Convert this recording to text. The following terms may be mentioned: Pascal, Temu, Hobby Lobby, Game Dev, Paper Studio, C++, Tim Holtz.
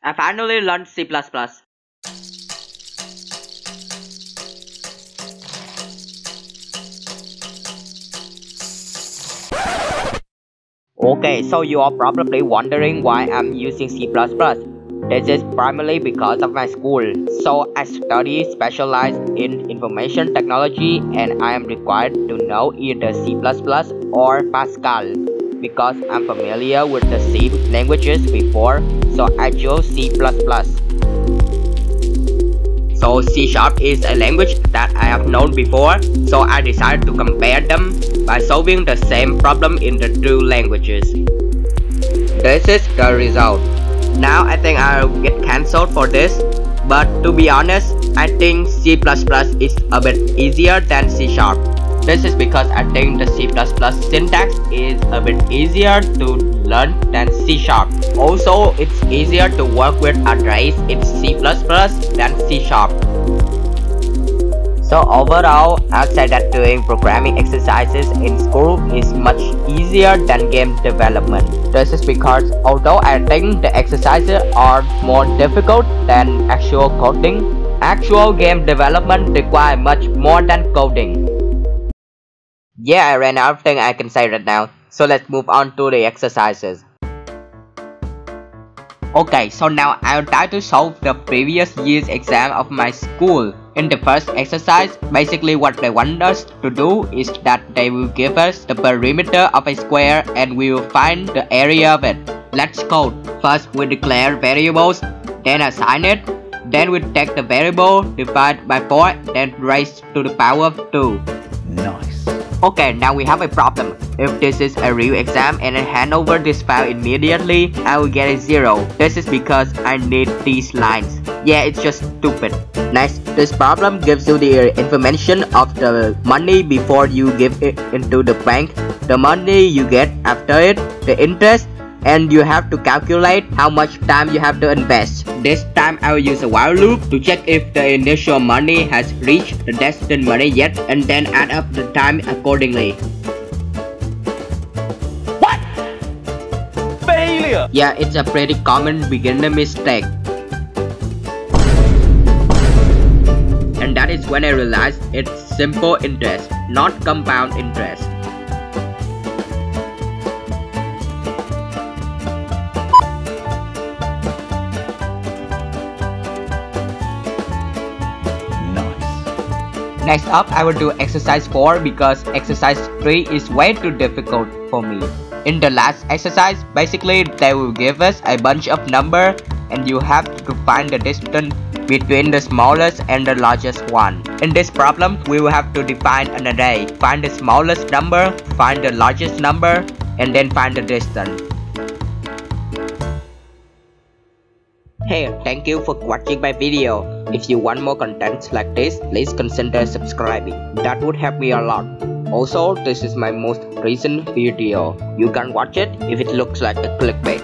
I finally learned C++. Okay, so you are probably wondering why I'm using C++. This is primarily because of my school. So I study specialized in information technology and I am required to know either C++ or Pascal. Because I'm familiar with the C languages before, so I chose C++. So C# is a language that I have known before, so I decided to compare them by solving the same problem in the two languages. This is the result. Now I think I'll get cancelled for this, but to be honest, I think C++ is a bit easier than C#. This is because I think the C++ syntax is a bit easier to learn than C#. Also, it's easier to work with arrays in C++ than C#. So overall, I'd say that doing programming exercises in school is much easier than game development. This is because although I think the exercises are more difficult than actual coding, actual game development requires much more than coding. Yeah, I ran out of things I can say right now, so let's move on to the exercises. Okay, so now I'll try to solve the previous year's exam of my school. In the first exercise, basically what they want us to do is that they will give us the perimeter of a square and we will find the area of it. Let's code. First we declare variables, then assign it, then we take the variable, divide by 4, then raise to the power of 2. Nice. Okay, now we have a problem. If this is a real exam and I hand over this file immediately, I will get a 0. This is because I need these lines. Yeah, it's just stupid. Next, this problem gives you the information of the money before you give it into the bank, the money you get after it, the interest, and you have to calculate how much time you have to invest. This time I will use a while loop to check if the initial money has reached the destined money yet and then add up the time accordingly. What? Failure! Yeah, it's a pretty common beginner mistake. And that is when I realized it's simple interest, not compound interest. Next up, I will do exercise 4 because exercise 3 is way too difficult for me. In the last exercise, basically they will give us a bunch of numbers and you have to find the distance between the smallest and the largest one. In this problem, we will have to define an array. Find the smallest number, find the largest number, and then find the distance. Hey, thank you for watching my video. If you want more contents like this, please consider subscribing. That would help me a lot. Also, this is my most recent video. You can watch it if it looks like a clickbait.